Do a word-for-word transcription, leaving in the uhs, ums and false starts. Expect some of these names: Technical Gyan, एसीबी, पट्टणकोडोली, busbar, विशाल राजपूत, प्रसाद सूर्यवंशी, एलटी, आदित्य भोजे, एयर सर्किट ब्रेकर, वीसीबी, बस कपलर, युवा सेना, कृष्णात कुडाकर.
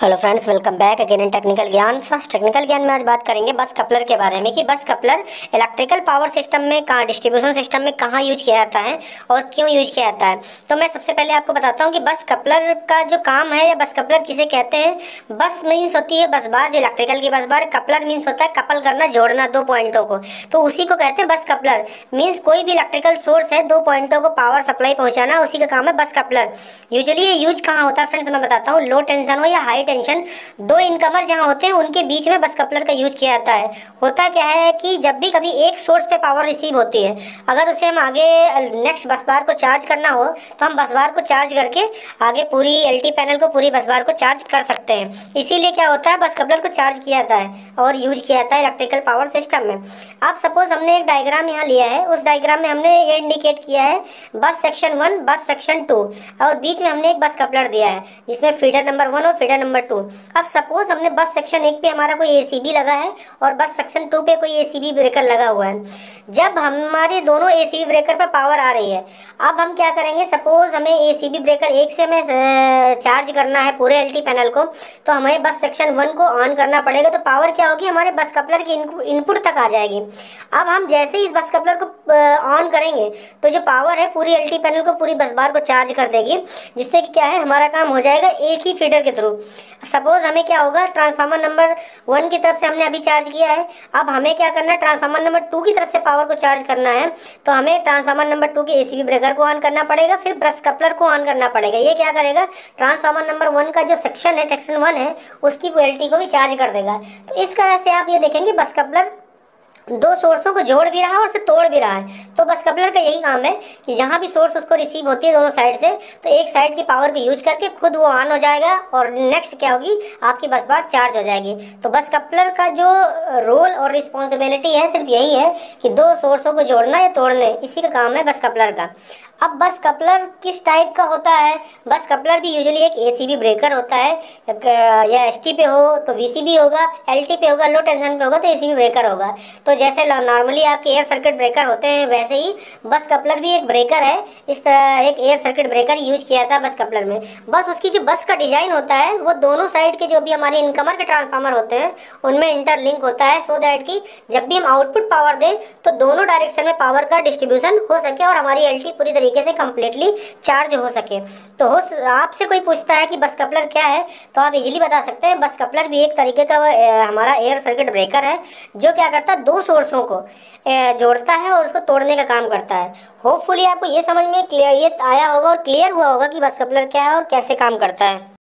Hello friends, welcome back again in technical Gyan. First technical Gyan में आज बात करेंगे बस कपलर के बारे में कि बस कपलर इलेक्ट्रिकल पावर सिस्टम में कहाँ, डिस्ट्रीब्यूशन सिस्टम में कहाँ यूज किया जाता है और क्यों यूज किया जाता है। तो मैं सबसे पहले आपको बताता हूँ कि बस कपलर का जो काम है या बस कपलर किसे कहते हैं। बस मीन्स होती है बस बार, जो इलेक्ट्रिकल की बस बार। कपलर मीन्स होता है कपल करना, जोड़ना दो पॉइंटों को, तो उसी को कहते हैं बस कपलर। मीन्स कोई भी इलेक्ट्रिकल सोर्स है, दो पॉइंटों को पावर सप्लाई पहुँचाना, उसी का काम है बस कपलर। यूजली ये यूज कहाँ होता है फ्रेंड्स, मैं बताता हूँ। लो टेंशन हो या हाई टेंशन, दो इनकमर जहाँ होते हैं उनके बीच में बस कपलर का यूज किया जाता है। होता क्या है कि जब भी कभी एक सोर्स पे पावर रिसीव होती है, अगर उसे हम आगे नेक्स्ट बस बार को चार्ज करना हो तो हम बस बार को चार्ज करके आगे पूरी एलटी पैनल को, पूरी बस बार को चार्ज कर सकते हैं। इसीलिए क्या होता है, बस कपलर को चार्ज किया जाता है और यूज किया जाता है इलेक्ट्रिकल पावर सिस्टम में। अब सपोज हमने एक डायग्राम यहाँ लिया है, उस डायग्राम में हमने ये इंडिकेट किया है bus section one, bus section two और बीच में हमने एक बस कपलर दिया है जिसमें फीडर नंबर वन और फीडर नंबर टू। अब सपोज हमने बस सेक्शन एक पे हमारा कोई एसीबी लगा है और बस सेक्शन टू पे कोई एसीबी ब्रेकर लगा हुआ है। जब हमारे दोनों एसीबी ब्रेकर पर पावर आ रही है, अब हम क्या करेंगे, सपोज हमें एसीबी ब्रेकर एक से हमें चार्ज करना है पूरे एलटी पैनल को, तो हमें बस सेक्शन वन को ऑन करना पड़ेगा। तो पावर क्या होगी, हमारे बस कपलर की इनपुट तक आ जाएगी। अब हम जैसे ही इस बस कपलर को ऑन करेंगे तो जो पावर है पूरी एलटी पैनल को, पूरी बस बार को चार्ज कर देगी, जिससे कि क्या है हमारा काम हो जाएगा एक ही फीडर के थ्रू। सपोज हमें क्या होगा, ट्रांसफार्मर नंबर वन की तरफ से हमने अभी चार्ज किया है, अब हमें क्या करना है, ट्रांसफार्मर नंबर टू की तरफ से पावर को चार्ज करना है, तो हमें ट्रांसफार्मर नंबर टू के एसीबी ब्रेकर को ऑन करना पड़ेगा, फिर बस कपलर को ऑन करना पड़ेगा। ये क्या करेगा, ट्रांसफार्मर नंबर वन का जो सेक्शन है, सेक्शन वन है, उसकी एलटी को भी चार्ज कर देगा। तो इस तरह से आप ये देखेंगे बस कपलर दो सोर्सों को जोड़ भी रहा है और उसे तोड़ भी रहा है। तो बस कपलर का यही काम है कि जहाँ भी सोर्स उसको रिसीव होती है दोनों साइड से, तो एक साइड की पावर को यूज करके खुद वो ऑन हो जाएगा और नेक्स्ट क्या होगी, आपकी बस बार चार्ज हो जाएगी। तो बस कपलर का जो रोल और रिस्पॉन्सिबिलिटी है सिर्फ यही है कि दो सोर्सों को जोड़ना या तोड़ना, इसी का काम है बस कपलर का। अब बस कपलर किस टाइप का होता है, बस कपलर भी यूजुअली एक एसीबी ब्रेकर होता है, या एसटी पे हो तो वीसीबी होगा, एलटी पे होगा, लो टेंशन पे होगा तो एसीबी ब्रेकर होगा। तो जैसे नॉर्मली आपके एयर सर्किट ब्रेकर होते हैं, वैसे ही बस कपलर भी एक ब्रेकर है। इस तरह एक एयर सर्किट ब्रेकर यूज किया था बस कपलर में। बस उसकी जो बस का डिज़ाइन होता है वो दोनों साइड के जो भी हमारे इनकमर के ट्रांसफार्मर होते हैं उनमें इंटरलिंक होता है, सो दैट कि जब भी हम आउटपुट पावर दें तो दोनों डायरेक्शन में पावर का डिस्ट्रीब्यूशन हो सके और हमारी एलटी पूरी तरीके से कंप्लीटली चार्ज हो सके। तो हो आपसे कोई पूछता है कि बस कपलर क्या है, तो आप इजीली बता सकते हैं बस कपलर भी एक तरीके का हमारा एयर सर्किट ब्रेकर है, जो क्या करता है दो सोर्सों को जोड़ता है और उसको तोड़ने का काम करता है। होपफुली आपको ये समझ में क्लियर ये आया होगा और क्लियर हुआ होगा कि बस कपलर क्या है और कैसे काम करता है।